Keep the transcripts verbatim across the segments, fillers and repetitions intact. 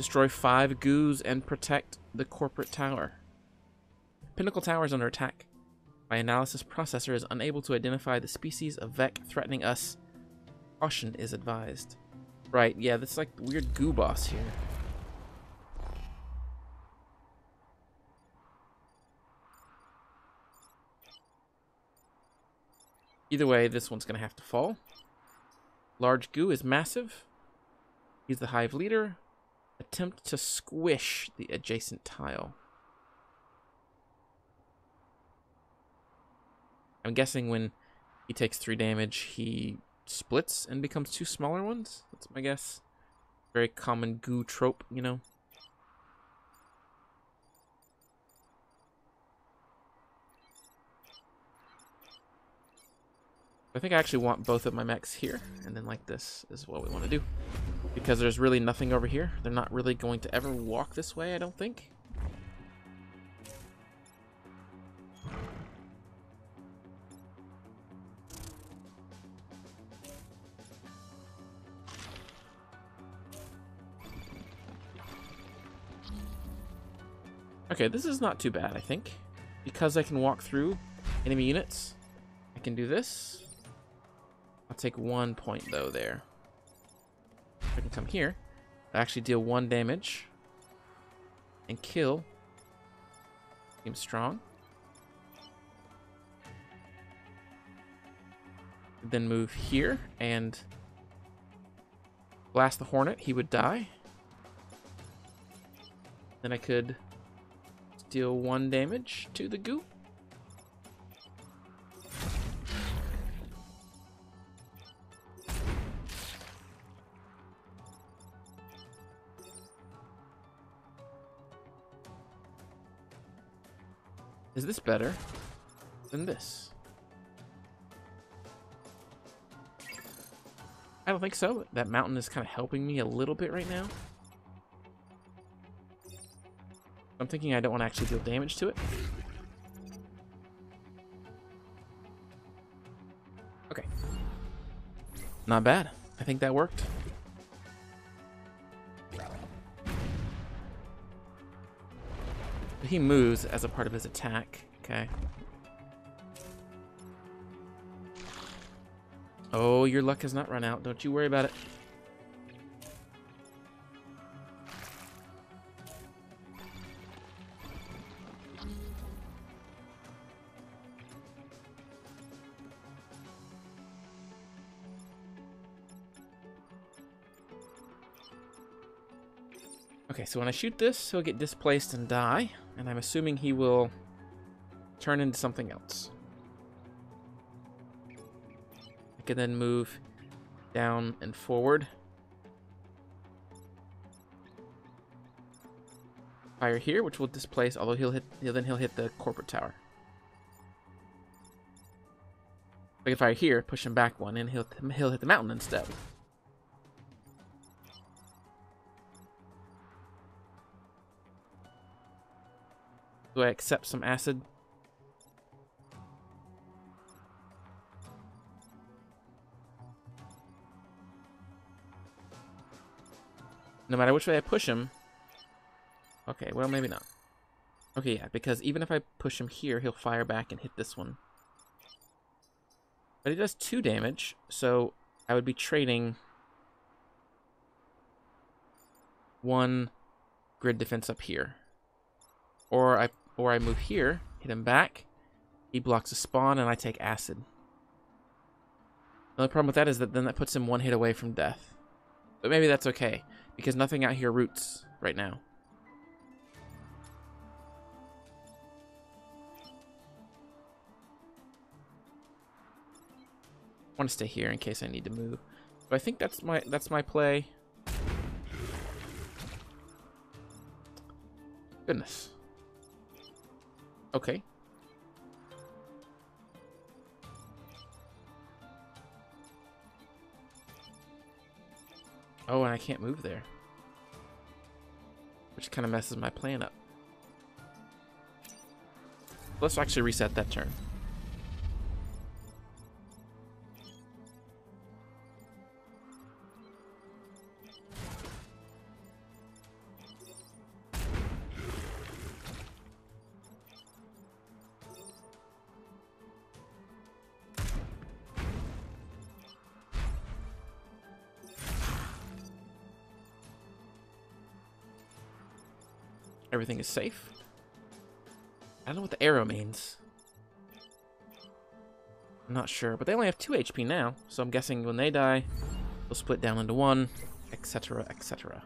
Destroy five goos and protect the corporate tower. Pinnacle Tower is under attack. My analysis processor is unable to identify the species of Vek threatening us. Caution is advised. Right, yeah, that's like the weird goo boss here. Either way, this one's going to have to fall. Large goo is massive. He's the hive leader. Attempt to squish the adjacent tile. I'm guessing when he takes three damage, he splits and becomes two smaller ones. That's my guess. Very common goo trope, you know. I think I actually want both of my mechs here, and then like this is what we want to do. Because there's really nothing over here. They're not really going to ever walk this way, I don't think. Okay, this is not too bad, I think. Because I can walk through enemy units, I can do this. I'll take one point, though, there. I can come here. I actually deal one damage. And kill. Seems strong. Then move here and blast the hornet. He would die. Then I could deal one damage to the goo. Is this better than this? I don't think so. That mountain is kind of helping me a little bit right now. I'm thinking I don't want to actually deal damage to it. Okay. Not bad. I think that worked. He moves as a part of his attack. Okay. Oh, your luck has not run out. Don't you worry about it. Okay, so when I shoot this, he'll get displaced and die. And I'm assuming he will turn into something else. I can then move down and forward. Fire here, which will displace, although he'll hit he'll, then he'll hit the corporate tower. I can fire here, push him back one, and he'll he'll hit the mountain instead. Do I accept some acid? No matter which way I push him. Okay, well, maybe not. Okay, yeah, because even if I push him here, he'll fire back and hit this one. But he does two damage, so I would be trading one grid defense up here. Or I Or I move here, hit him back, he blocks a spawn, and I take acid. The only problem with that is that then that puts him one hit away from death. But maybe that's okay, because nothing out here roots right now. I want to stay here in case I need to move. But I think that's my that's my play. Goodness. Okay. Oh, and I can't move there. Which kind of messes my plan up. Let's actually reset that turn. Everything is safe. I don't know what the arrow means. I'm not sure, but they only have two H P now, so I'm guessing when they die, they'll split down into one, et cetera, et cetera.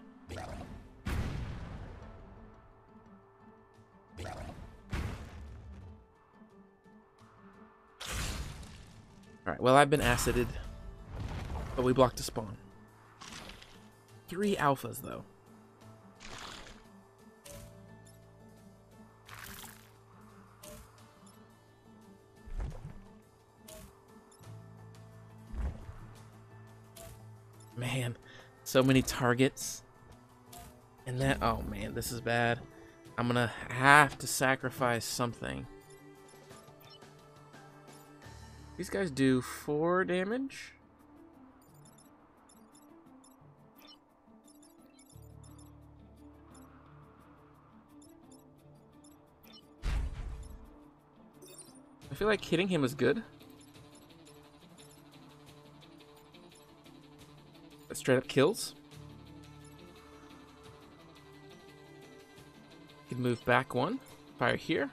Alright, well, I've been acided, but we blocked a spawn. Three alphas, though. Man, so many targets. And that, oh man, this is bad. I'm gonna have to sacrifice something. These guys do four damage. I feel like hitting him is good. That straight up kills. Could move back one. Fire here.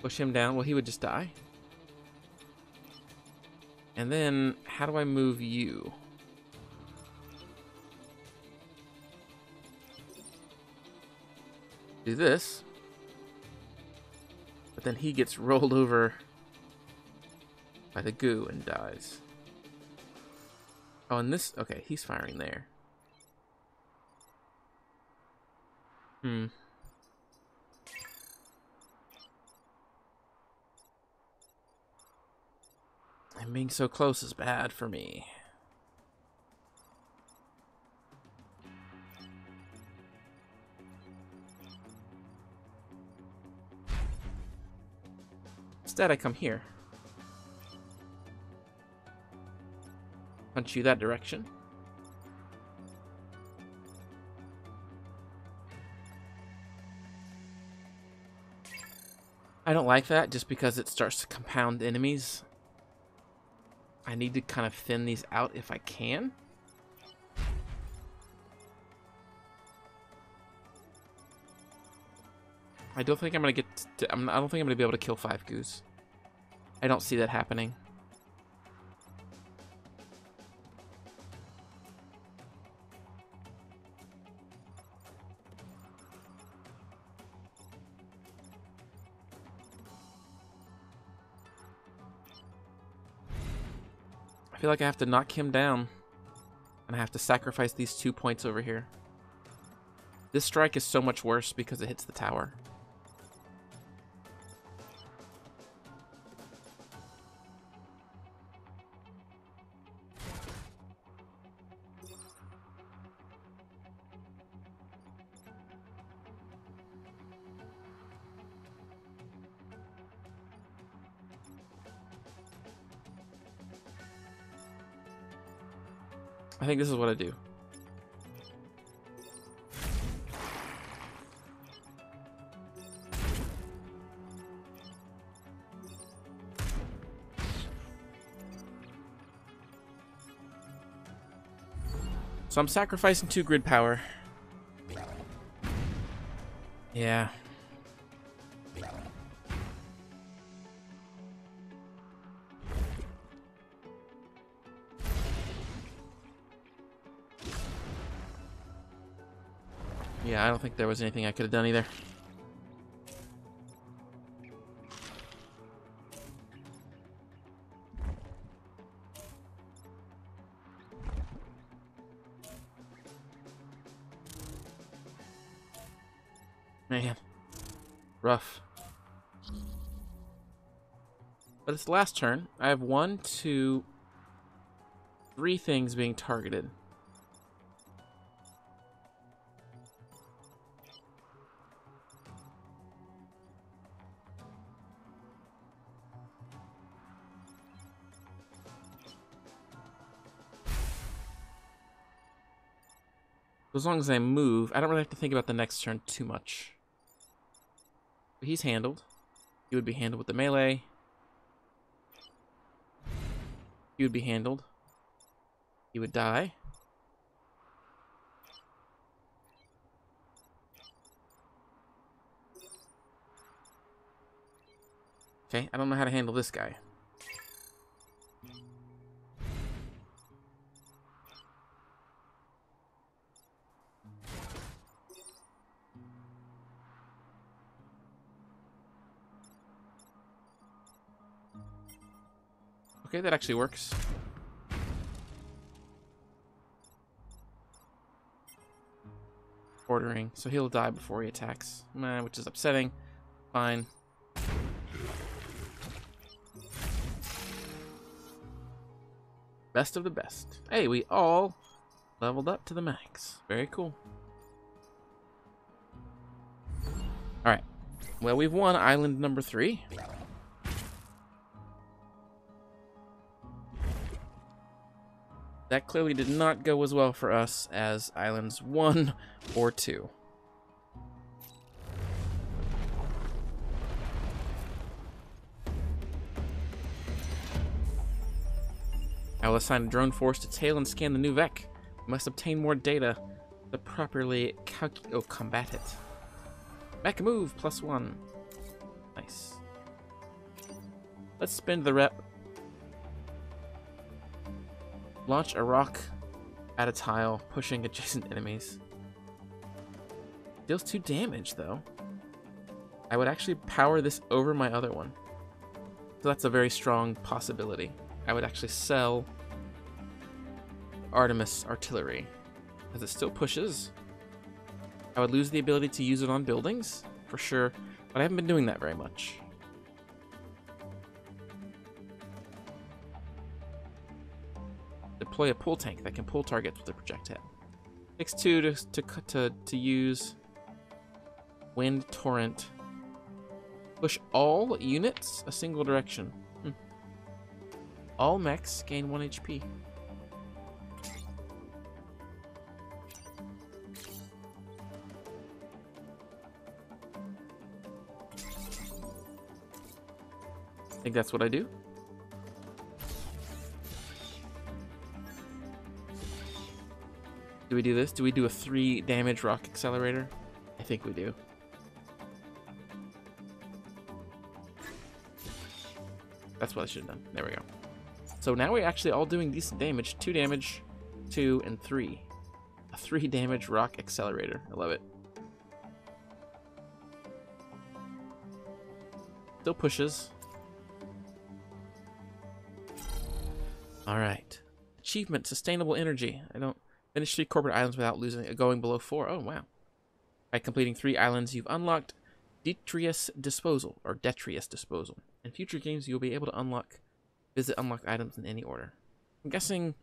Push him down. Well, he would just die. And then, how do I move you? Do this. But then he gets rolled over by the goo and dies. Oh, and this... Okay, he's firing there. Hmm. And being so close is bad for me. Instead, I come here. Punch you that direction. I don't like that just because it starts to compound enemies. I need to kind of thin these out if I can. I don't think I'm gonna get. To, I'm, I don't think I'm gonna be able to kill five goos. I don't see that happening. I feel like I have to knock him down, and I have to sacrifice these two points over here. This strike is so much worse because it hits the tower. I think this is what I do. So I'm sacrificing two grid power. Yeah. Yeah, I don't think there was anything I could have done either. Man. Rough. But it's the last turn. I have one, two, three things being targeted. As long as I move, I don't really have to think about the next turn too much. But he's handled. He would be handled with the melee. He would be handled. He would die. Okay, I don't know how to handle this guy. Okay, that actually works. Ordering, so he'll die before he attacks, nah, which is upsetting. Fine. Best of the best. Hey, we all leveled up to the max. Very cool. Alright. Well, we've won island number three. That clearly did not go as well for us as islands one or two. I will assign a drone force to tail and scan the new Vek. We must obtain more data to properly calculate. Oh, combat it. Vek move, plus one. Nice. Let's spend the rep. Launch a rock at a tile, pushing adjacent enemies. Deals two damage, though. I would actually power this over my other one. So that's a very strong possibility. I would actually sell Artemis artillery, as it still pushes. I would lose the ability to use it on buildings, for sure, but I haven't been doing that very much. Deploy a pull tank that can pull targets with a projectile. Takes two to, to, to, to use wind torrent. Push all units a single direction. Hmm. All mechs gain one H P. I think that's what I do. Do we do this? Do we do a three damage rock accelerator? I think we do. That's what I should have done. There we go. So now we're actually all doing decent damage. Two damage, two, and three. A three damage rock accelerator. I love it. Still pushes. Alright. Achievement, sustainable energy. I don't... Finish three corporate islands without losing going below four. Oh, wow. By completing three islands, you've unlocked Detritus Disposal, or Detritus Disposal. In future games, you'll be able to unlock, visit unlocked items in any order. I'm guessing,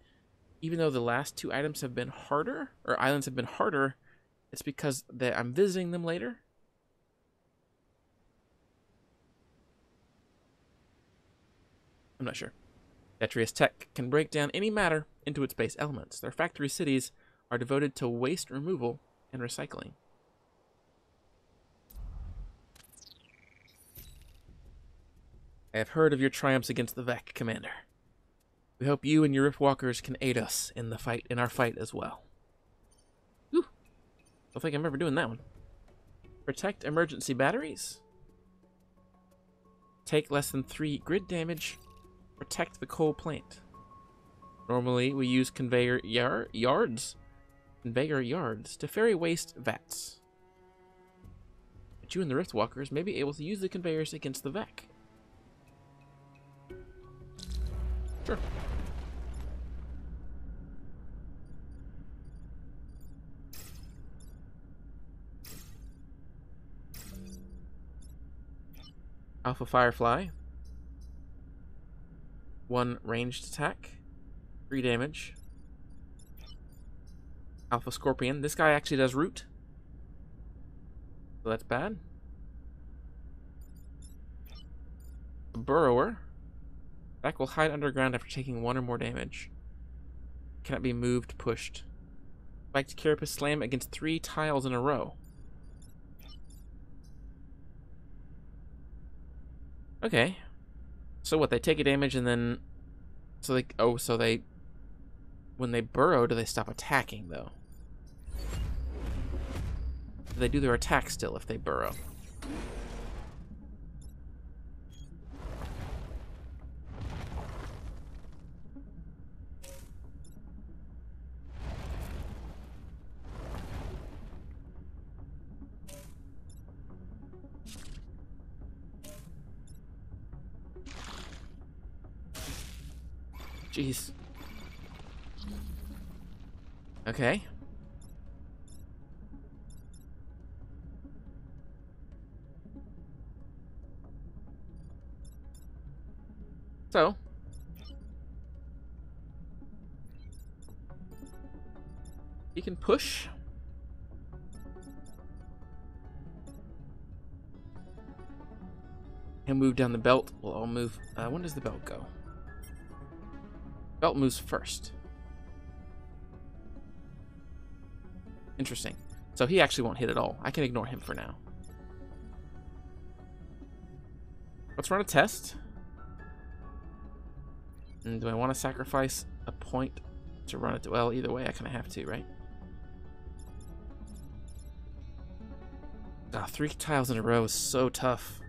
even though the last two items have been harder, or islands have been harder, it's because that I'm visiting them later. I'm not sure. Detritus Tech can break down any matter into its base elements. Their factory cities are devoted to waste removal and recycling. I have heard of your triumphs against the Vek, Commander. We hope you and your Riftwalkers can aid us in the fight, in our fight as well. Whew. Don't think I'm ever doing that one. Protect emergency batteries. Take less than three grid damage. Protect the coal plant. Normally, we use conveyor yar yards, conveyor yards to ferry waste vats. But you and the Riftwalkers may be able to use the conveyors against the Vek. Sure. Alpha Firefly. One ranged attack. Three damage. Alpha Scorpion. This guy actually does root. So that's bad. A burrower. Vek will hide underground after taking one or more damage. Cannot be moved, pushed. Spiked carapace slam against three tiles in a row. Okay. So what, they take a damage and then... So they... Oh, so they... When they burrow, do they stop attacking, though? Do they do their attack still if they burrow? Jeez. Okay. So. You can push. He'll move down the belt. Well, I'll move. Uh, when does the belt go? Belt moves first. Interesting. So he actually won't hit at all. I can ignore him for now. Let's run a test. And do I want to sacrifice a point to run it? Well, either way, I kind of have to, right? Ah, three tiles in a row is so tough.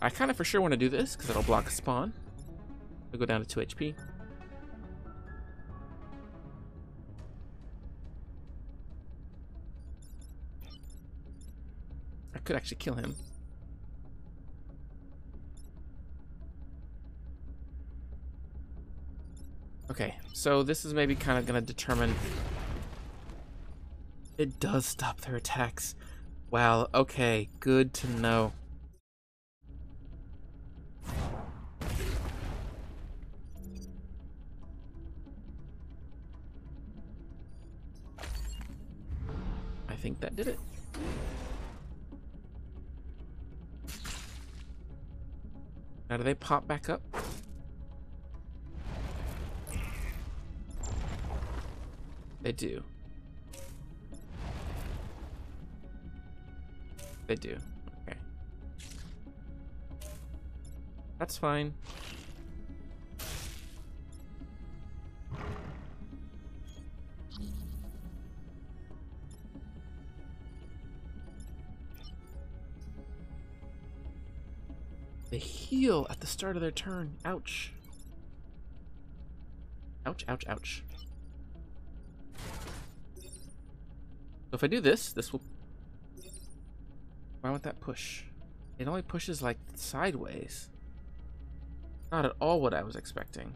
I kind of for sure want to do this because it'll block a spawn. It'll go down to two H P. I could actually kill him. Okay, so this is maybe kind of going to determine. It does stop their attacks. Wow, okay, good to know. I think that did it. Now do they pop back up? They do. They do. Okay. That's fine. They heal at the start of their turn. Ouch. Ouch, ouch, ouch. So if I do this, this will... Why won't that push? It only pushes, like, sideways. Not at all what I was expecting.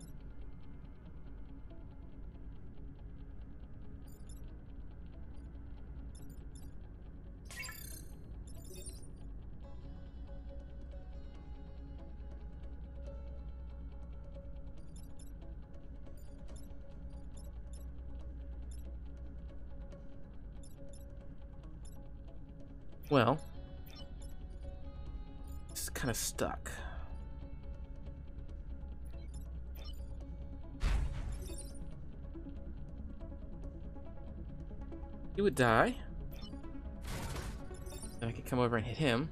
Well, it's kind of stuck. He would die. Then I could come over and hit him.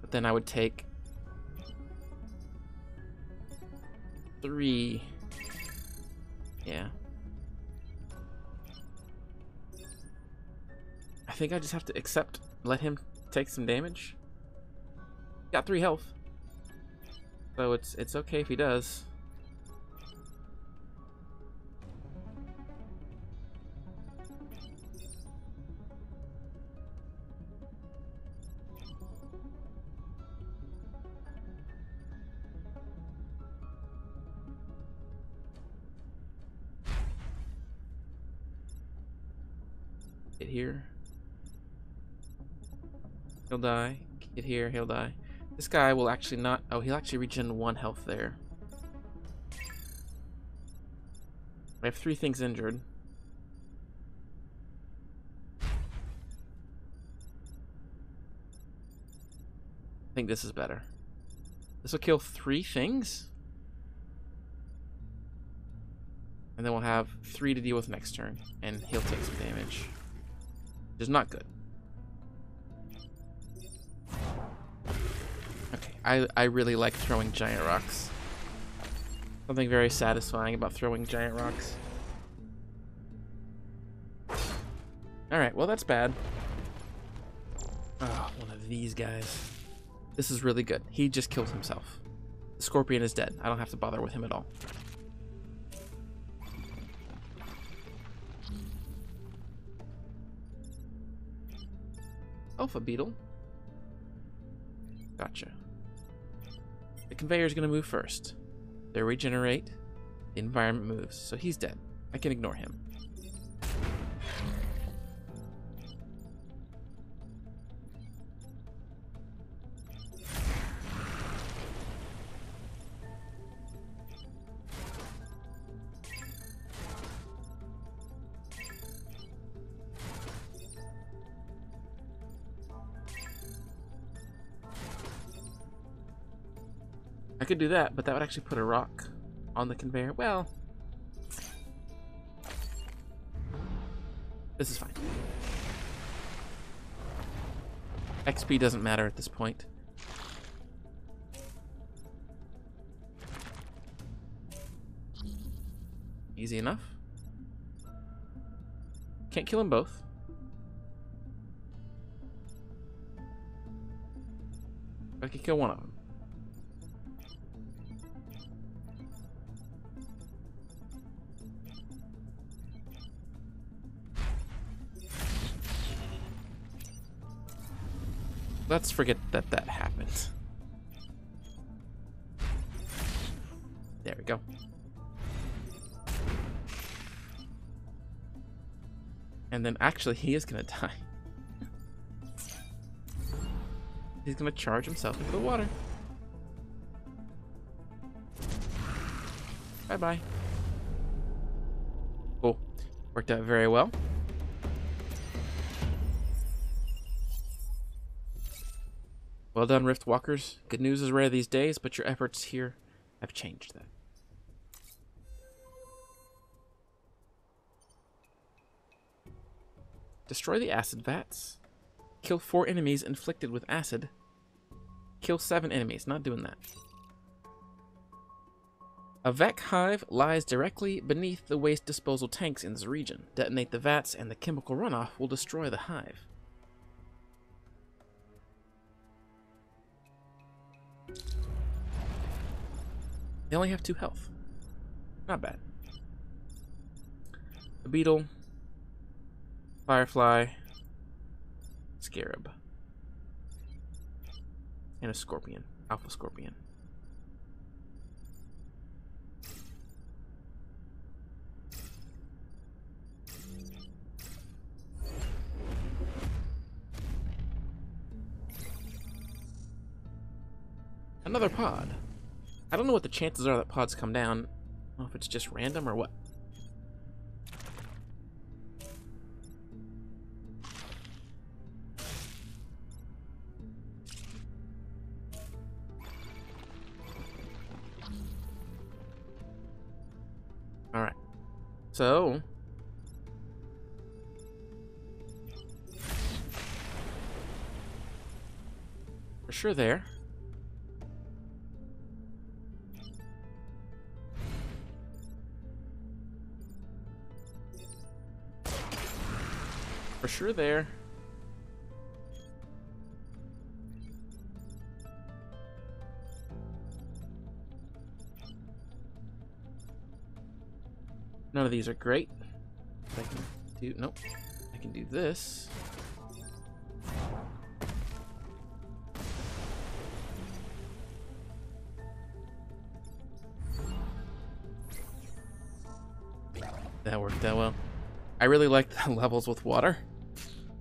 But then I would take three. Yeah. I think I just have to accept, let him take some damage. Got three health, so it's it's okay if he does. Get here. He'll die. Get here, he'll die. This guy will actually not... Oh, he'll actually regen one health there. I have three things injured. I think this is better. This will kill three things. And then we'll have three to deal with next turn. And he'll take some damage. Which is not good. I, I really like throwing giant rocks. Something very satisfying about throwing giant rocks. Alright, well that's bad. Oh, one of these guys. This is really good. He just killed himself. The scorpion is dead. I don't have to bother with him at all. Alpha beetle. Gotcha. The conveyor's gonna move first. They regenerate. The environment moves. So he's dead. I can ignore him. I could do that, but that would actually put a rock on the conveyor. Well, this is fine. X P doesn't matter at this point. Easy enough. Can't kill them both. But I can kill one of them. Let's forget that that happened. There we go. And then actually he is gonna die. He's gonna charge himself into the water. Bye bye. Cool. Worked out very well. Well done, Riftwalkers. Good news is rare these days, but your efforts here have changed that. Destroy the acid vats. Kill four enemies inflicted with acid. Kill seven enemies. Not doing that. A Vek hive lies directly beneath the waste disposal tanks in this region. Detonate the vats and the chemical runoff will destroy the hive. They only have two health. Not bad. The beetle, firefly, scarab, and a scorpion, alpha scorpion. Another pod. I don't know what the chances are that pods come down. I don't know if it's just random or what. Alright. So. For sure there. For sure there. None of these are great. I can do nope. I can do this. That worked out well. I really like the levels with water.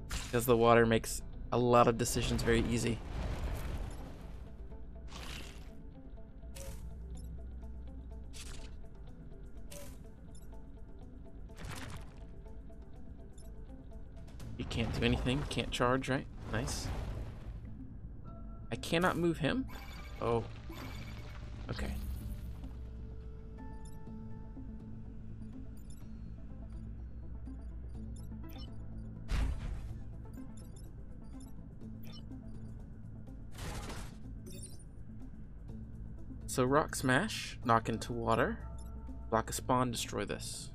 Because the water makes a lot of decisions very easy. You can't do anything, can't charge, right? Nice. I cannot move him. Oh. Okay. So rock smash, knock into water, block a spawn, destroy this.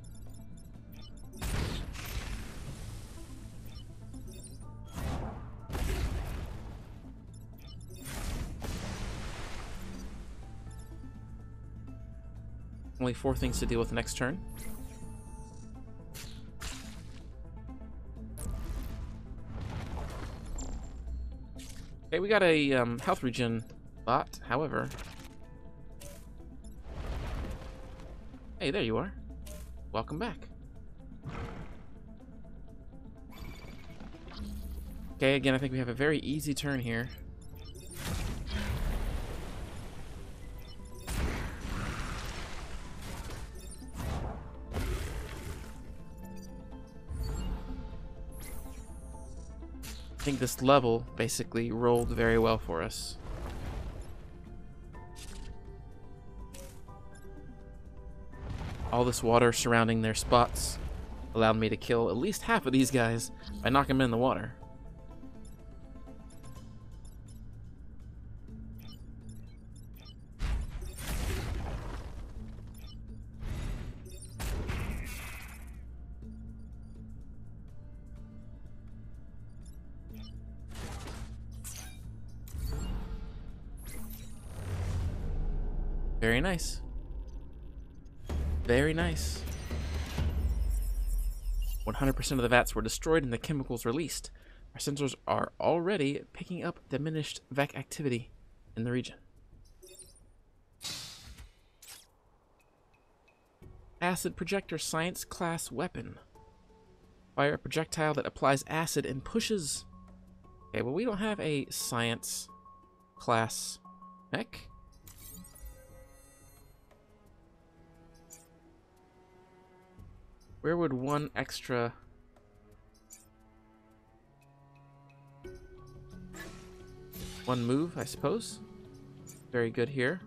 Only four things to deal with next turn. Okay, we got a um, health regen bot, however. Hey, there you are. Welcome back. Okay, again, I think we have a very easy turn here. I think this level basically rolled very well for us. All this water surrounding their spots allowed me to kill at least half of these guys by knocking them in the water. Very nice. Very nice. one hundred percent of the vats were destroyed and the chemicals released. Our sensors are already picking up diminished Vek activity in the region. Acid projector, science class weapon. Fire a projectile that applies acid and pushes. Okay, well, we don't have a science class mech. Where would one extra... one move, I suppose? Very good here.